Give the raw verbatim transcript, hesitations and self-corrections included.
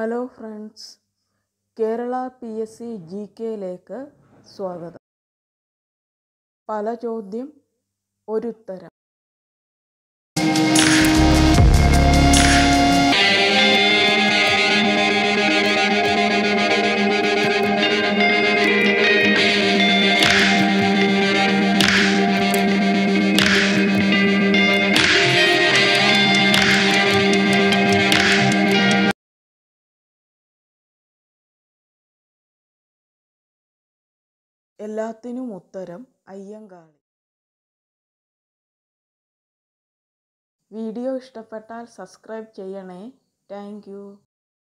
Hello friends, Kerala P S C G കെയിലേക്ക് സ്വാഗതം. പല ചോദ്യം ഒരുത്തരം. എല്ലാത്തിനും ഉത്തരം അയ്യങ്കാളി. വീഡിയോ ഇഷ്ടപ്പെട്ടാൽ സബ്സ്ക്രൈബ് ചെയ്യണേ. Thank U.